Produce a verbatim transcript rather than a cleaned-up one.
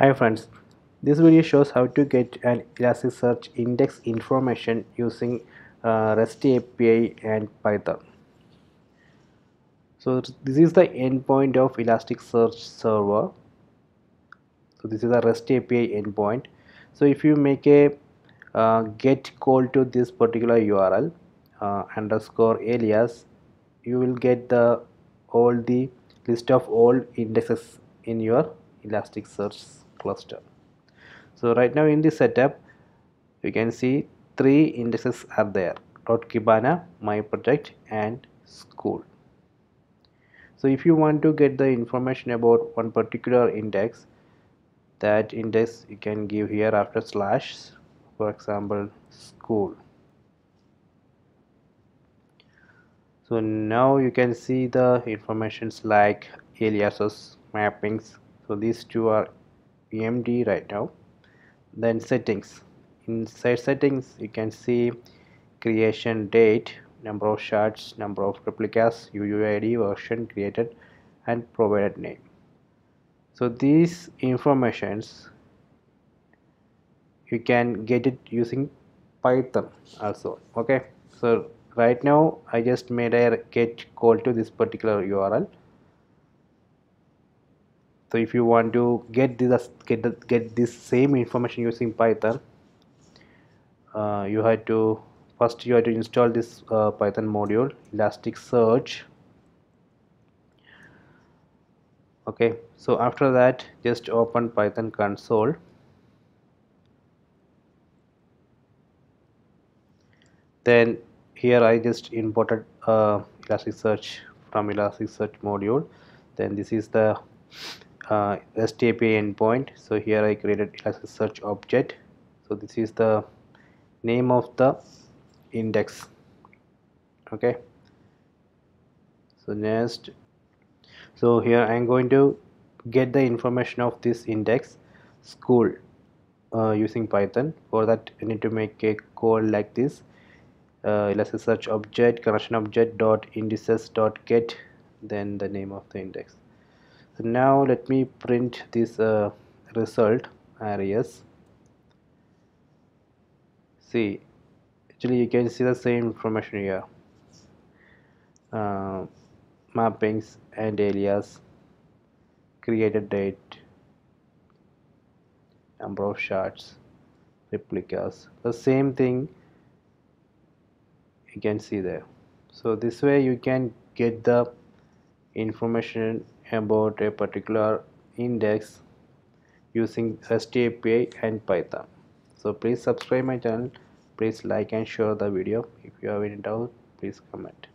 Hi friends, this video shows how to get an Elasticsearch index information using uh, REST A P I and Python. So this is the endpoint of Elasticsearch server. So this is a REST A P I endpoint. So if you make a uh, get call to this particular U R L uh, underscore alias, you will get the all the list of all indexes in your Elasticsearch cluster. So right now in this setup, you can see three indexes are there: .kibana, my project, and school. So if you want to get the information about one particular index, that index you can give here after slash, for example school. So now you can see the informations like aliases, mappings. So these two are empty right now. Then settings. Inside settings you can see creation date, number of shards, number of replicas, U U I D, version created, and provided name. So these informations you can get it using Python also. Okay, so right now I just made a get call to this particular U R L. So if you want to get this get the, get this same information using Python, uh, you had to First, you have to install this uh, Python module, Elasticsearch. Okay, so after that, just open Python console. Then here I just imported uh, Elasticsearch from Elasticsearch module. Then this is the uh, REST A P I endpoint. So here I created Elasticsearch object. So this is the name of the index. Okay, so next, so here I am going to get the information of this index school uh, using Python. For that I need to make a call like this, uh, Elasticsearch object connection object dot indices dot get, then the name of the index. So now let me print this uh, result arrays. See, actually you can see the same information here, uh, mappings and alias, created date, number of shards, replicas, the same thing you can see there. So this way you can get the information about a particular index using REST A P I and Python. So please subscribe my channel. Please like and share the video. If you have any doubt, please comment.